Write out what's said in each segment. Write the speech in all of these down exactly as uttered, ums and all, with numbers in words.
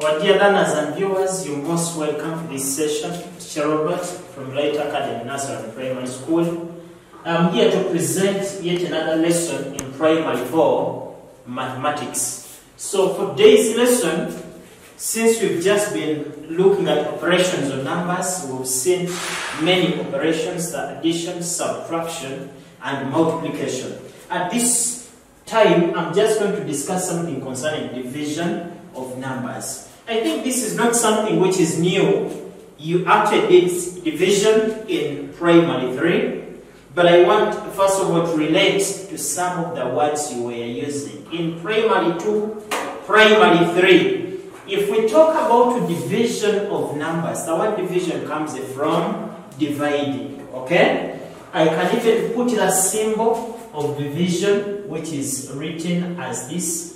Our dear learners and viewers, you're most welcome to this session. Teacher Robert from Light Academy Nursery and Primary School. I'm here to present yet another lesson in Primary four, Mathematics. So for today's lesson, since we've just been looking at operations on numbers, we've seen many operations, the addition, subtraction, and multiplication. At this time, I'm just going to discuss something concerning division of numbers. I think this is not something which is new. You actually did division in primary three, but I want first of all to relate to some of the words you were using in primary two, primary three. If we talk about division of numbers, the word division comes from dividing, okay? I can even put the symbol of division, which is written as this.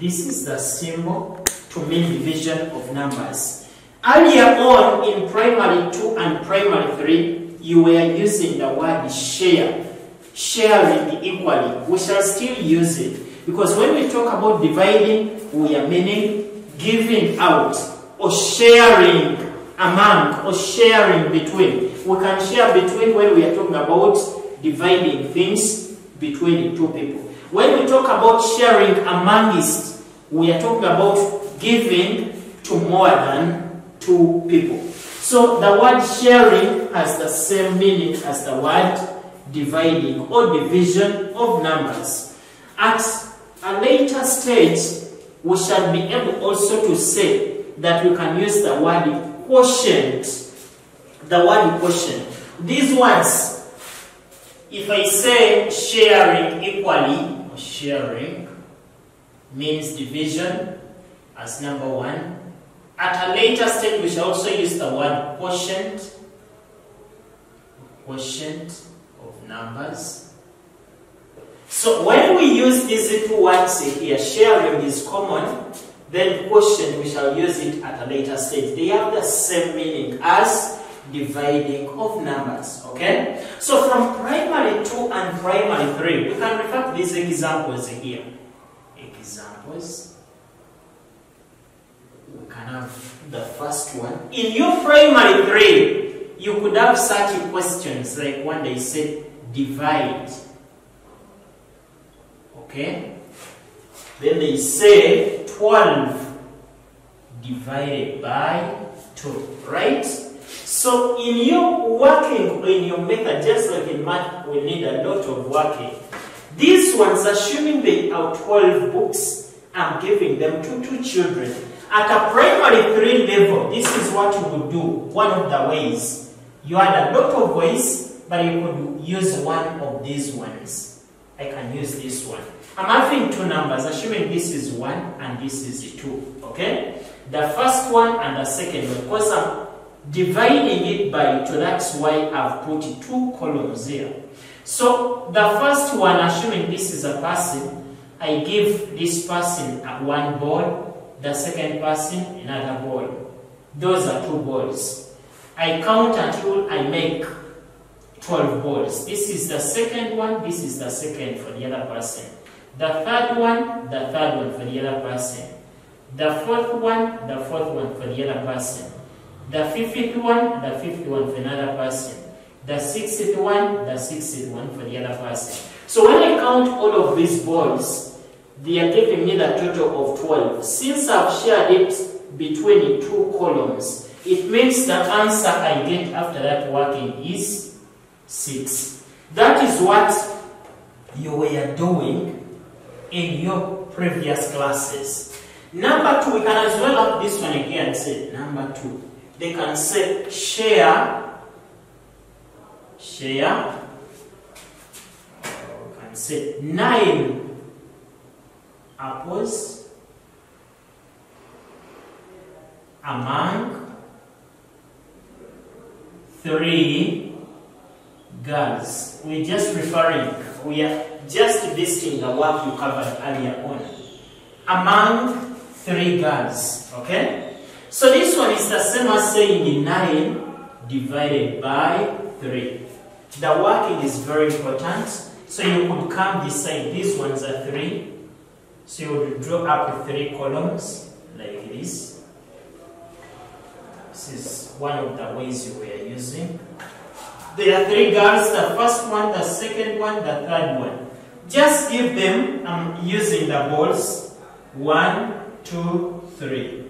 This is the symbol to mean division of numbers. Earlier on in primary two and primary three, you were using the word share. Sharing equally. We shall still use it. Because when we talk about dividing, we are meaning giving out or sharing among or sharing between. We can share between when we are talking about dividing things between two people. When we talk about sharing amongst, we are talking about giving to more than two people. So the word sharing has the same meaning as the word dividing or division of numbers. At a later stage, we shall be able also to say that we can use the word quotient. The word quotient. These words, if I say sharing equally, or sharing means division as number one. At a later stage, we shall also use the word quotient, quotient of numbers. So when we use these two words here, sharing is common, then quotient, we shall use it at a later stage. They have the same meaning as dividing of numbers, okay? So from primary two and primary three, we can refer to these examples here. Examples. We can have the first one. In your primary three, you could have such questions like when they said divide. Okay. Then they say twelve divided by two, right? So in your working, in your method, just like in math, we need a lot of working. These ones, assuming they are twelve books, I'm giving them to two children. At a primary three level, this is what you would do, one of the ways. You had a lot of ways, but you could use one of these ones. I can use this one. I'm having two numbers, assuming this is one and this is two, okay? The first one and the second one, because I'm dividing it by two, that's why I've put two columns here. So the first one, assuming this is a person, I give this person one ball, the second person another ball. Those are two balls. I count until I make twelve balls. This is the second one, this is the second for the other person. The third one, the third one for the other person. The fourth one, the fourth one for the other person. The fifth one, the fifth one for another person. The sixth one, the sixth one for the other person. So when I count all of these balls, they are giving me the total of twelve. Since I've shared it between two columns, it means the answer I get after that working is six. That is what you were doing in your previous classes. Number two, we can as well have this one again and say number two. They can say share, share, we can say nine apples among three girls. We're just referring, we are just listing the work you covered earlier on. Among three girls, okay? So this one is the same as saying nine divided by three. The working is very important. So you could come decide these ones are three. So you would draw up three columns like this. This is one of the ways we are using. There are three girls, the first one, the second one, the third one. Just give them, I'm using the balls, one, two, three,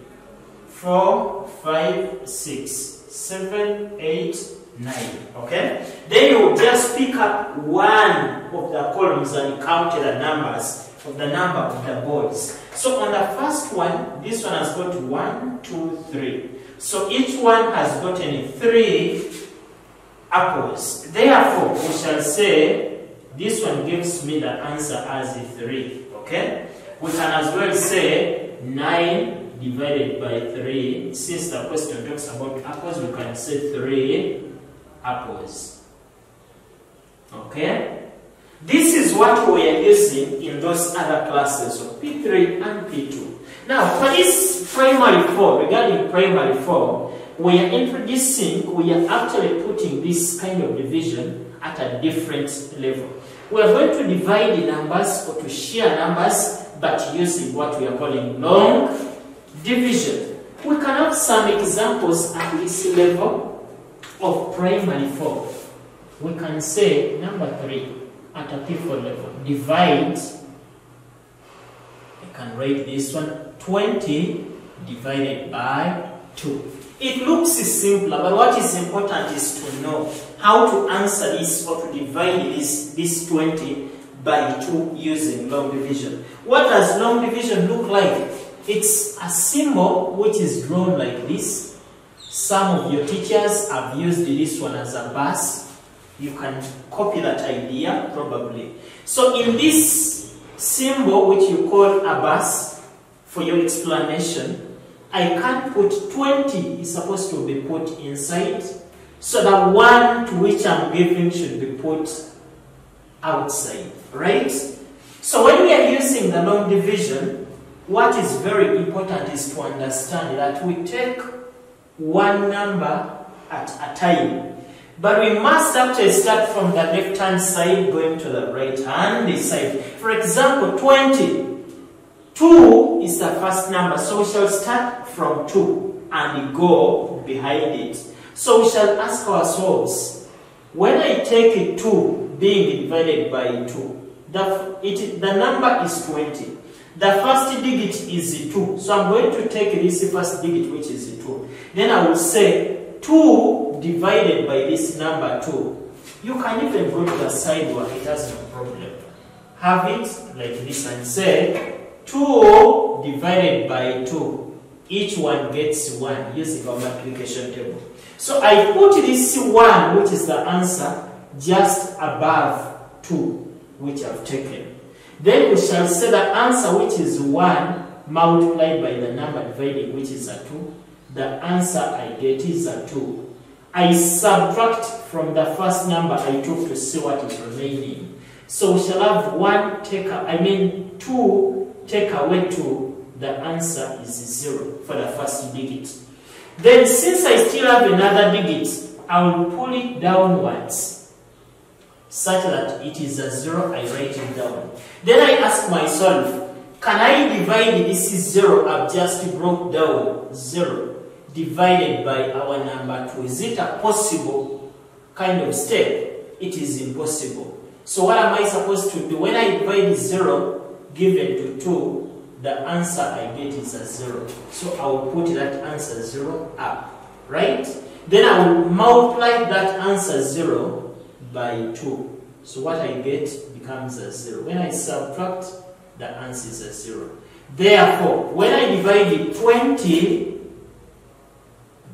four, five, six, seven, eight, nine. Okay? Then you just pick up one of the columns and count the numbers of the number of the balls. So on the first one, this one has got one, two, three. So each one has gotten three apples. Therefore, we shall say this one gives me the answer as three. Okay? We can as well say nine divided by three. Since the question talks about apples, we can say three apples. Okay? This is what we are using in those other classes of P three and P two. Now, for this primary four, regarding primary four, we are introducing, we are actually putting this kind of division at a different level. We are going to divide the numbers or to share numbers, but using what we are calling long division. We can have some examples at this level of primary four. We can say number three. At a P four level, divide, I can write this one, twenty divided by two. It looks simpler, but what is important is to know how to answer this or to divide this, this twenty by two using long division. What does long division look like? It's a symbol which is drawn like this. Some of your teachers have used this one as a bus. You can copy that idea, probably. So in this symbol, which you call a bus, for your explanation, I can't put twenty is supposed to be put inside, so the one to which I'm giving should be put outside, right? So when we are using the long division, what is very important is to understand that we take one number at a time. But we must actually start from the left-hand side going to the right-hand side. For example, twenty. two is the first number, so we shall start from two and go behind it. So we shall ask ourselves, when I take two being divided by two, the, it, the number is twenty. The first digit is two, so I'm going to take this first digit, which is two. Then I will say, two divided by this number two. You can even go to the side one, it has no problem. Have it like this and say two divided by two. Each one gets one using our multiplication table. So I put this one, which is the answer, just above two, which I've taken. Then we shall say the answer, which is one, multiplied by the number divided, which is a two. The answer I get is a two. I subtract from the first number I took to see what is remaining. So we shall have one take, I mean two take away two. The answer is zero for the first digit. Then since I still have another digit, I will pull it downwards such that it is a zero. I write it down. Then I ask myself, can I divide this is zero? I've just broke down zero divided by our number two. Is it a possible kind of step? It is impossible. So what am I supposed to do? When I divide zero given to two, the answer I get is a zero. So I will put that answer zero up, right? Then I will multiply that answer zero by two. So what I get becomes a zero. When I subtract, the answer is a zero. Therefore, when I divide twenty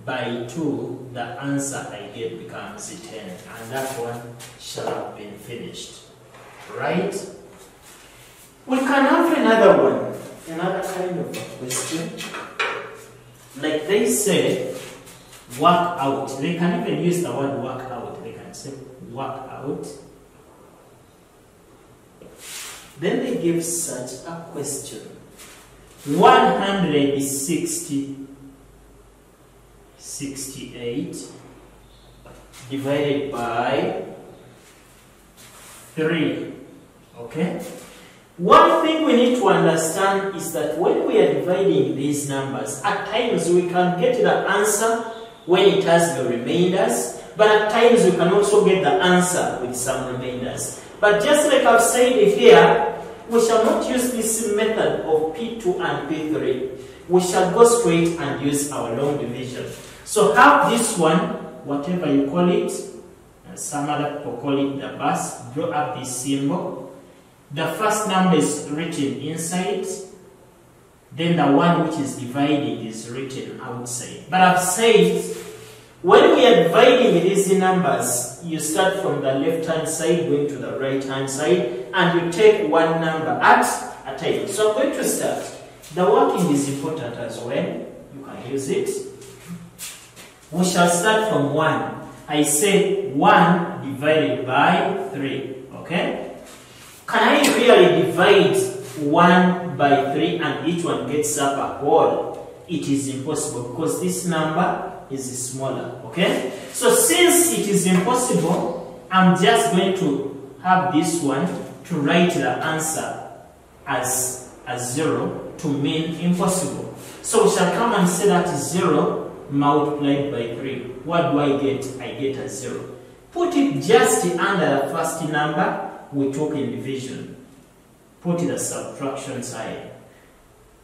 by two, the answer I get becomes ten, and that one shall have been finished, right? We can have another one, another kind of question. Like they say, work out. They can even use the word work out. They can say work out. Then they give such a question. one hundred sixty. sixty-eight divided by three. Okay? One thing we need to understand is that when we are dividing these numbers, at times we can get the answer when it has the remainders, but at times you can also get the answer with some remainders. But just like I've said here, we shall not use this method of P two and P three. We shall go straight and use our long division. So have this one, whatever you call it, and some other people call it the bus, draw up this symbol. The first number is written inside, then the one which is dividing is written outside. But I've said, when we are dividing these numbers, you start from the left-hand side going to the right-hand side, and you take one number at a time. So I'm going to start. The working is important as well. You can use it. We shall start from one. I say one divided by three. Okay? Can I really divide one by three and each one gets up a whole? It is impossible because this number is smaller. Okay? So since it is impossible, I'm just going to have this one to write the answer as a zero to mean impossible. So we shall come and say that zero multiplied by three. What do I get? I get a zero. Put it just under the first number we took in division. Put the subtraction side.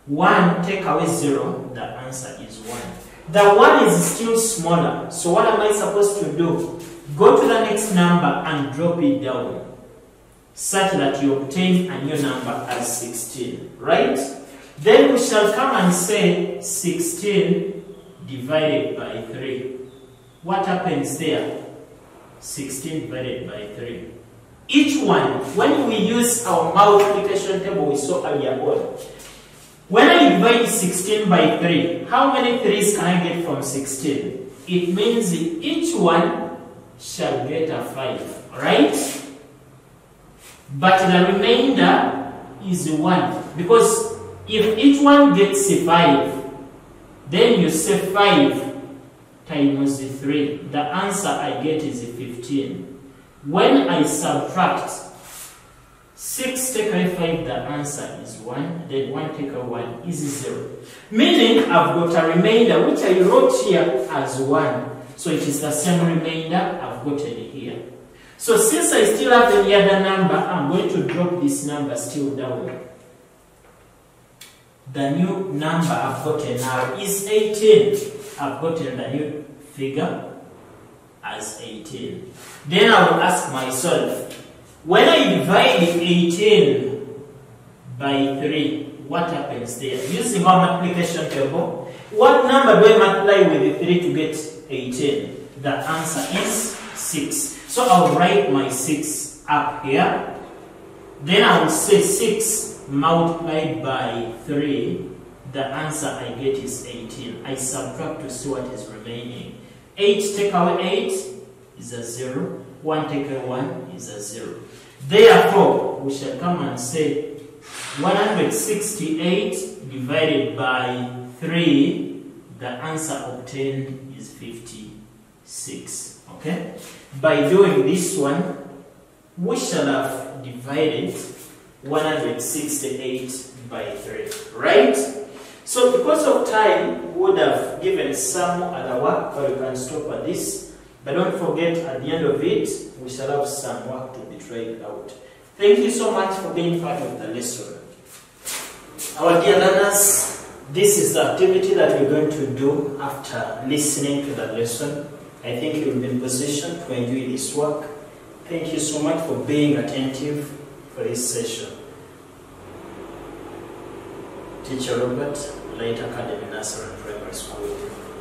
one take away zero, the answer is one. The one is still smaller, so what am I supposed to do? Go to the next number and drop it down, such that you obtain a new number as sixteen, right? Then we shall come and say sixteen divided by three. What happens there? sixteen divided by three. Each one, when we use our multiplication table we saw earlier on, when I divide sixteen by three, how many threes can I get from sixteen? It means each one shall get a five, right? But the remainder is one, because if each one gets a five, then you say five times three. The answer I get is fifteen. When I subtract six take away five, the answer is one, then one take away one is zero. Meaning I've got a remainder which I wrote here as one. So it is the same remainder I've gotten here. So since I still have the other number, I'm going to drop this number still down. The new number I've gotten now is eighteen. I've gotten the new figure as eighteen. Then I will ask myself, when I divide eighteen by three, what happens there? Using our multiplication table, what number do I multiply with the three to get eighteen? The answer is six. So I'll write my six up here. Then I'll say six multiplied by three. The answer I get is eighteen. I subtract to see what is remaining. eight take away eight is a zero. one take away one is a zero. Therefore, we shall come and say one hundred sixty-eight divided by three. The answer obtained is fifty-six. Okay? By doing this one, we shall have divided one hundred sixty-eight by three. Right? So because of time, we would have given some other work, but you can stop at this. But don't forget, at the end of it, we shall have some work to be tried out. Thank you so much for being part of the lesson. Our dear learners, this is the activity that we're going to do after listening to the lesson. I think you'll be in position to enjoy this work. Thank you so much for being attentive for this session. Teacher Robert, Light Academy Nursery and Primary School.